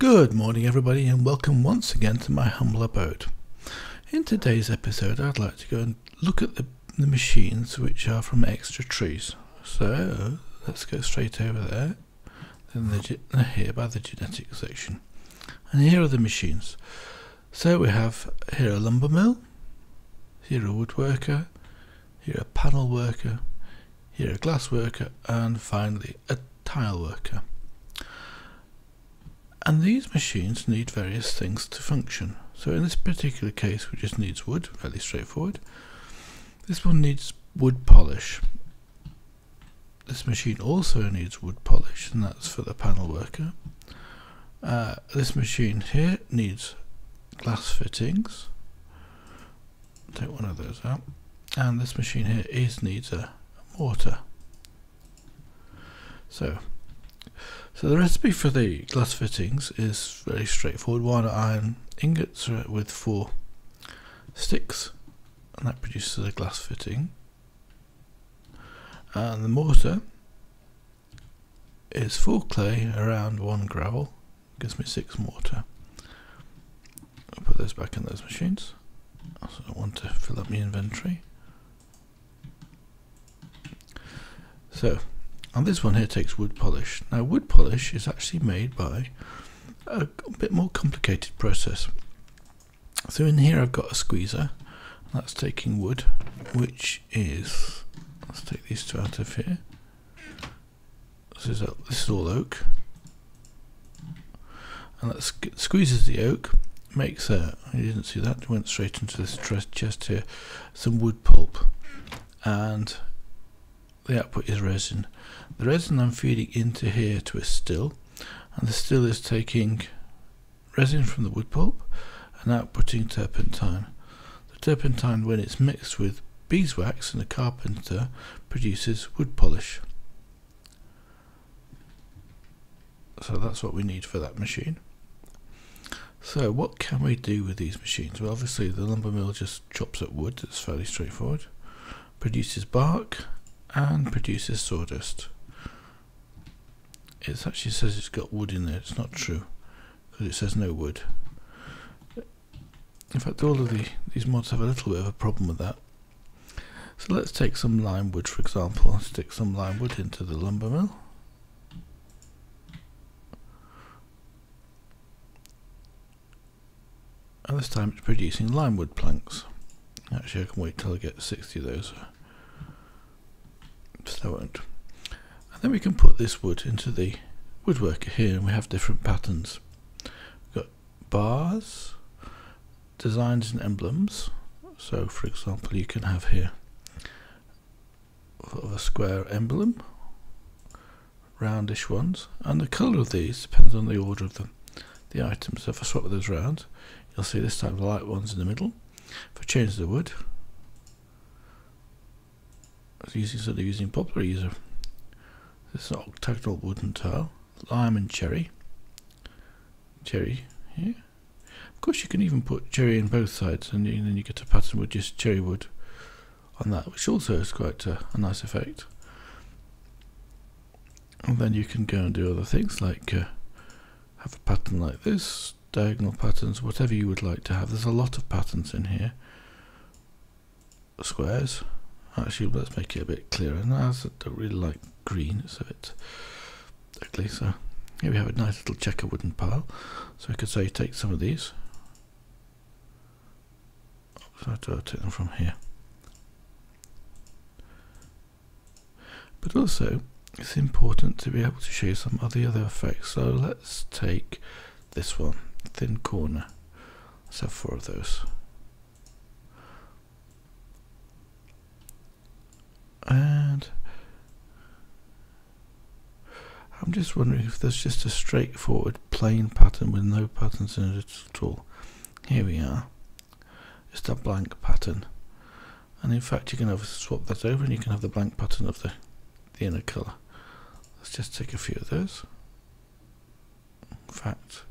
Good morning everybody, and welcome once again to my humble abode. In today's episode I'd like to go and look at the machines which are from Extra Trees. So let's go straight over there, then they're here by the genetic section. And here are the machines. So we have here a lumber mill, here a woodworker, here a panel worker, here a glass worker, and finally a tile worker. And these machines need various things to function. So in this particular case we just need wood, fairly straightforward. This one needs wood polish. This machine also needs wood polish, and that's for the panel worker. This machine here needs glass fittings. Take one of those out. And this machine here needs a mortar. So the recipe for the glass fittings is very straightforward. 1 iron ingots with 4 sticks, and that produces a glass fitting. And the mortar is 4 clay around 1 gravel, gives me 6 mortar. I'll put those back in those machines. I also don't want to fill up my inventory. So, and this one here takes wood polish. Now wood polish is actually made by a bit more complicated process. So in here I've got a squeezer, and that's taking wood, which is, let's take these two out of here. This is all oak, and that squeezes the oak, makes you didn't see that, it went straight into this chest here, some wood pulp, and the output is resin. The resin I'm feeding into here to a still, and the still is taking resin from the wood pulp and outputting turpentine. The turpentine, when it's mixed with beeswax and a carpenter, produces wood polish. So that's what we need for that machine. So what can we do with these machines? Well, obviously the lumber mill just chops up wood, it's fairly straightforward, produces bark and produces sawdust. It actually says it's got wood in there, it's not true, because it says no wood. In fact, all of these mods have a little bit of a problem with that. So let's take some lime wood, for example, and stick some lime wood into the lumber mill. And this time it's producing lime wood planks. Actually I can wait till I get 60 of those. I won't. And then we can put this wood into the woodworker here, and we have different patterns. We've got bars, designs and emblems. So for example you can have here sort of a square emblem, roundish ones, and the colour of these depends on the order of the items. So if I swap those round, you'll see this time the light ones in the middle. If I change the wood, instead of using poplar, this is an octagonal wooden tile, lime and cherry here. Of course you can even put cherry in both sides, and then you get a pattern with just cherry wood on that, which also is quite a nice effect. And then you can go and do other things like have a pattern like this, diagonal patterns, whatever you would like to have. There's a lot of patterns in here. Squares. Actually, let's make it a bit clearer. Now, I don't really like green, it's a bit ugly. So here we have a nice little checker wooden pile. So we could say take some of these. So I'll take them from here. But also, it's important to be able to show you some of the other effects. So let's take this one, thin corner. Let's have 4 of those. And I'm just wondering if there's just a straightforward plain pattern with no patterns in it at all. Here we are, just a blank pattern. And in fact you can swap that over and you can have the blank pattern of the inner colour. Let's just take a few of those. In fact,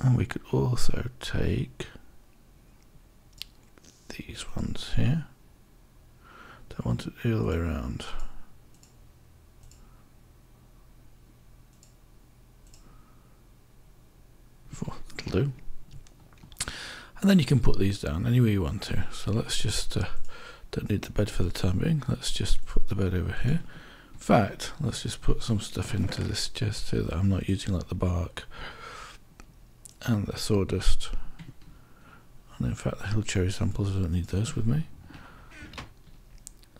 and we could also take these ones here. Don't want it the other way around. that'll do. And then you can put these down anywhere you want to. So let's just, don't need the bed for the time being, let's just put the bed over here. In fact, let's just put some stuff into this chest here that I'm not using, like the bark and the sawdust. And in fact, the hill cherry samples, I don't need those with me.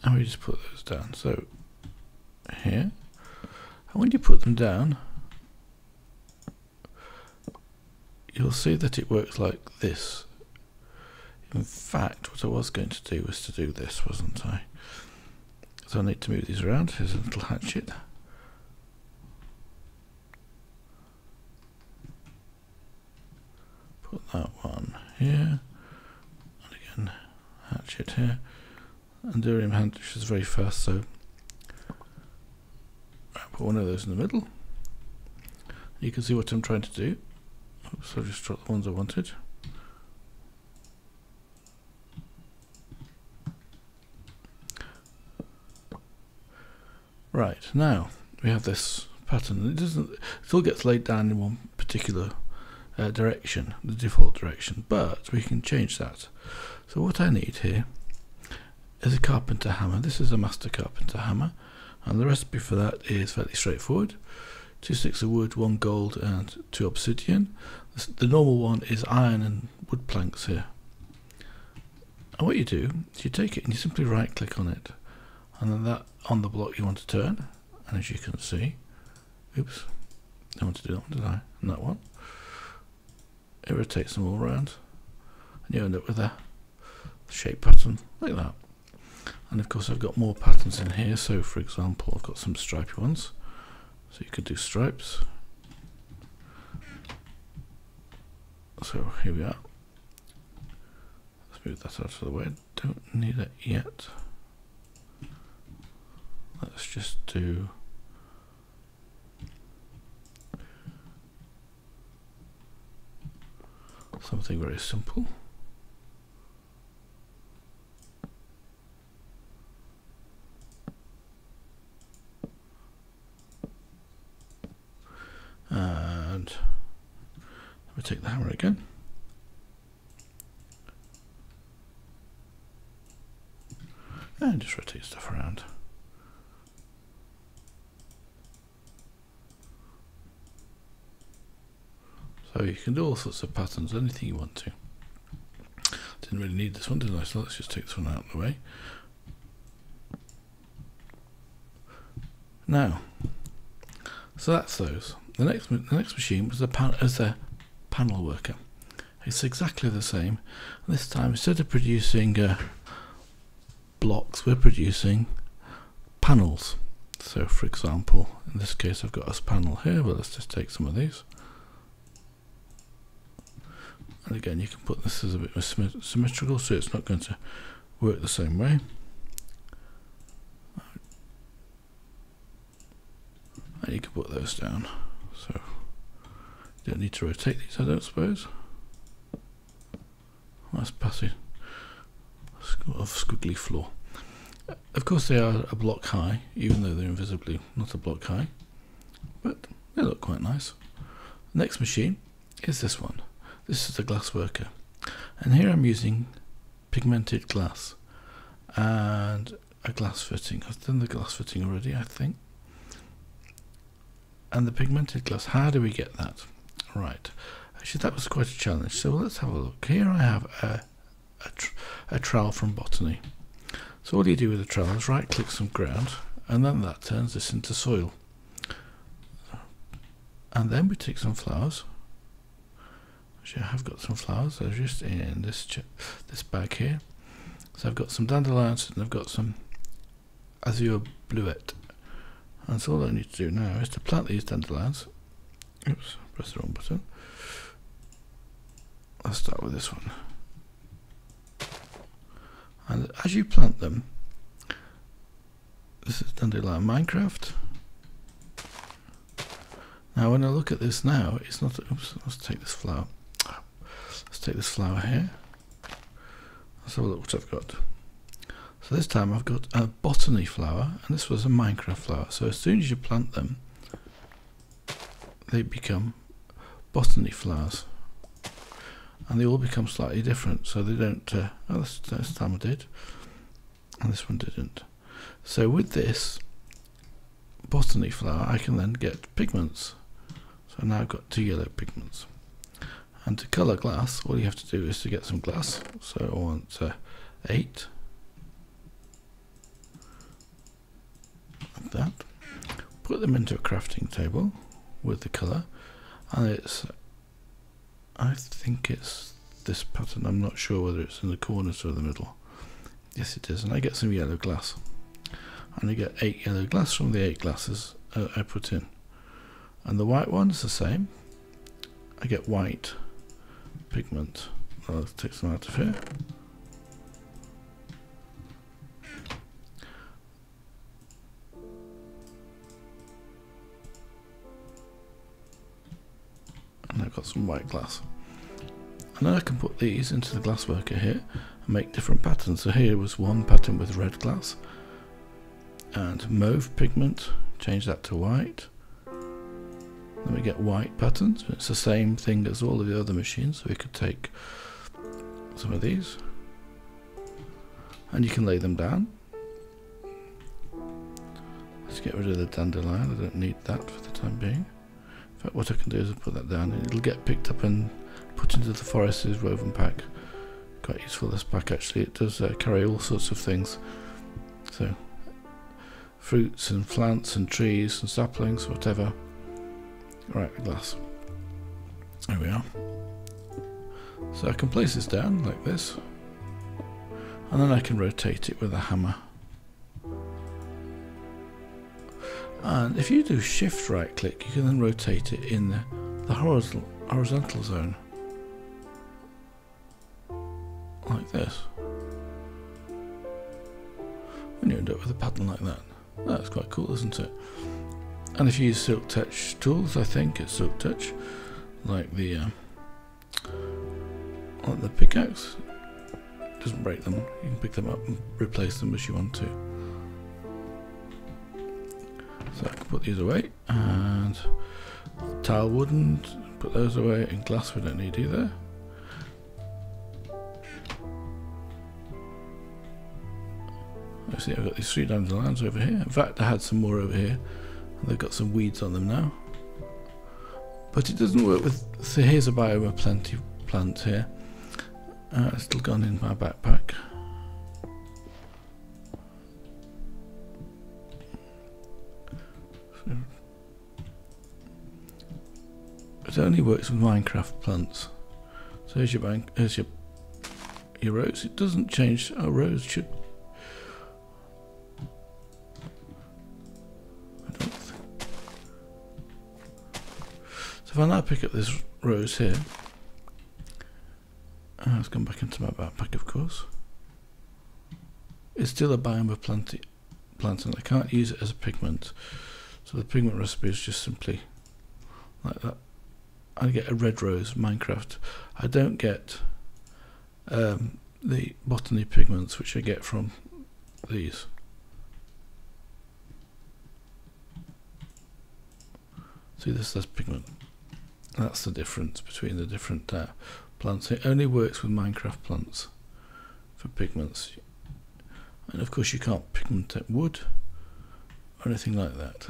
And we just put those down, so here. And when you put them down, you'll see that it works like this. In fact, what I was going to do was to do this, wasn't I? So I need to move these around. Here's a little hatchet. Put that one here. And again, hatchet here. And Eulerium hand, which is very fast, so I'll put one of those in the middle. You can see what I'm trying to do. Oops, I've just dropped the ones I wanted. Right, now we have this pattern. It doesn't, it all gets laid down in one particular direction, the default direction, but we can change that. So what I need here is a carpenter hammer. This is a master carpenter hammer, and the recipe for that is fairly straightforward. 2 sticks of wood, 1 gold and 2 obsidian. The normal one is iron and wood planks here. And what you do is you take it and you simply right click on it, and then that on the block you want to turn, and as you can see, oops, I want to do that one, did I? And that one. It rotates them all around, and you end up with a shape pattern like that. And of course I've got more patterns in here, so for example I've got some stripy ones. So you could do stripes. So here we are. Let's move that out of the way. Don't need it yet. Let's just do something very simple. And let me take the hammer again. And just rotate stuff around. So you can do all sorts of patterns, anything you want to. Didn't really need this one, did I? So let's just take this one out of the way. Now, so that's those. The next machine was the panel worker. It's exactly the same. This time, instead of producing blocks, we're producing panels. So, for example, in this case, I've got a panel here. But let's just take some of these. And again, you can put this as a bit more symmetrical, so it's not going to work the same way. And you can put those down. So, you don't need to rotate these, I don't suppose. Nice passive of squiggly floor. Of course, they are a block high, even though they're invisibly not a block high. But they look quite nice. Next machine is this one. This is the glassworker, and here I'm using pigmented glass and a glass fitting. I've done the glass fitting already, I think. And the pigmented glass, how do we get that? Right, actually that was quite a challenge, so let's have a look. Here I have a trowel from Botany. So all you do with a trowel is right click some ground, and then that turns this into soil. And then we take some flowers. Actually I have got some flowers, they're just in this bag here. So I've got some dandelions and I've got some azure bluet. And so all I need to do now is to plant these dandelions. Oops, press the wrong button. Let's start with this one. And as you plant them, this is Dandelion Minecraft. Now when I look at this now, it's not, oops, let's take this flower. Let's take this flower here. Let's have a look what I've got. So this time I've got a botany flower, and this was a Minecraft flower. So as soon as you plant them, they become botany flowers. and they all become slightly different, so they don't oh, this time I did and this one didn't. So with this botany flower I can then get pigments, so now I've got two yellow pigments. And to colour glass, all you have to do is to get some glass, so I want 8 like that, put them into a crafting table with the colour, and it's, I think it's this pattern, I'm not sure whether it's in the corners or the middle. Yes it is, and I get some yellow glass, and I get 8 yellow glass from the 8 glasses I put in, and the white one's the same, I get white pigment. I'll take some out of here, and I've got some white glass, and then I can put these into the glassworker here and make different patterns. So here was one pattern with red glass and mauve pigment, change that to white, then we get white patterns. It's the same thing as all of the other machines, so we could take some of these and you can lay them down. Let's get rid of the dandelion, I don't need that for the time being. In fact, what I can do is put that down and it'll get picked up and put into the forest's woven pack. Quite useful, this pack actually, it does carry all sorts of things, so fruits and plants and trees and saplings, whatever. Right, glass, there we are. So I can place this down like this, and then I can rotate it with a hammer. And if you do shift right click, you can then rotate it in the horizontal zone, like this, and you end up with a pattern like that. That's quite cool, isn't it? And if you use silk touch tools, I think it's silk touch, like the pickaxe, it doesn't break them, you can pick them up and replace them as you want to. So I can put these away, and tile wouldn't, put those away, and glass we don't need either. I see I've got these 3 dandelions over here. In fact I had some more over here, and they've got some weeds on them now, but it doesn't work with, so here's a biome of plenty plant here, it's still gone in my backpack. So it only works with Minecraft plants, so here's your bank, here's your rose, it doesn't change, our rose should, if I now pick up this rose here, it's gone back into my backpack of course, it's still a biome of plant and I can't use it as a pigment, so the pigment recipe is just simply like that. I get a red rose, Minecraft, I don't get the botany pigments which I get from these. See this, that's pigment. That's the difference between the different plants. It only works with Minecraft plants for pigments, and of course you can't pigment wood or anything like that.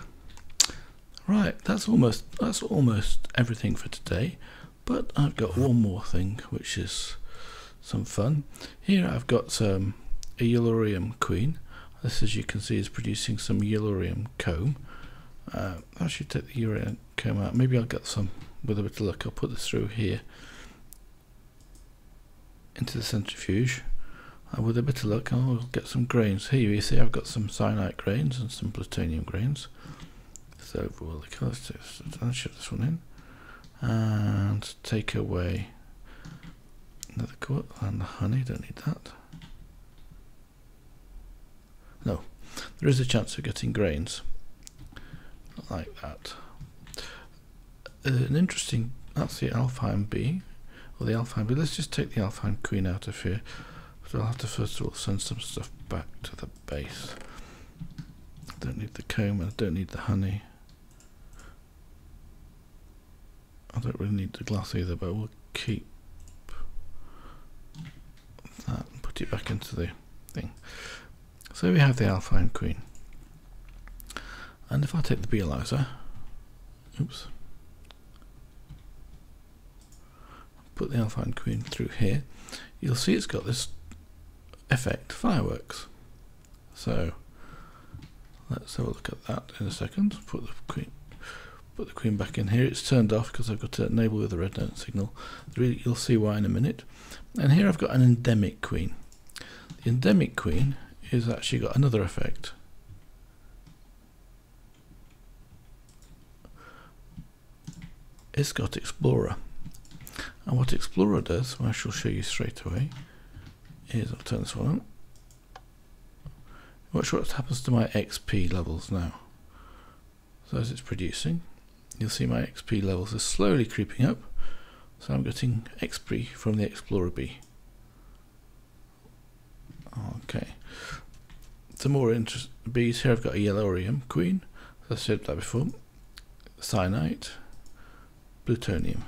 Right, that's almost everything for today, but I've got one more thing which is some fun. Here I've got some Eulerium queen. This, as you can see, is producing some Eulerium comb. I should take the Eulerium comb out. Maybe I'll get some. With a bit of luck I'll put this through here into the centrifuge, and with a bit of luck I'll get some grains. Here you see I've got some cyanite grains and some plutonium grains, so well, I'll shut this one in and take away another quart and the honey, don't need that. No, there is a chance of getting grains like that. An interesting, that's the Alfheim bee, or the Alfheim bee. Let's just take the Alfheim queen out of here, but I'll have to first of all send some stuff back to the base. I don't need the comb, I don't need the honey, I don't really need the glass either, but we'll keep put it back into the thing. So we have the Alfheim Queen. And if I take the Beealyzer, oops, put the Alfheim Queen through here, you'll see it's got this effect, fireworks. So let's have a look at that in a second. Put the queen back in here. It's turned off because I've got to enable with the red note signal. You'll see why in a minute. And here I've got an endemic queen. The endemic queen is actually got another effect. It's got Explorer. And what Explorer does, I shall show you straight away, is I'll turn this one on. Watch what happens to my XP levels now. So as it's producing, you'll see my XP levels are slowly creeping up. So I'm getting XP from the Explorer bee. Okay. Some more interesting bees here. I've got a Eulerium queen, as I said that before, cyanite, plutonium.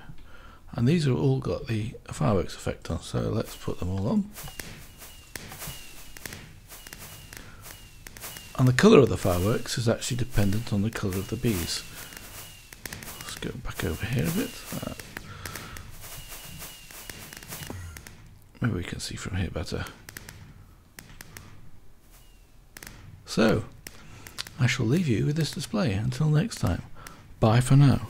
And these have all got the fireworks effect on, so let's put them all on. And the colour of the fireworks is actually dependent on the colour of the bees. Let's go back over here a bit. Maybe we can see from here better. So, I shall leave you with this display until next time. Bye for now.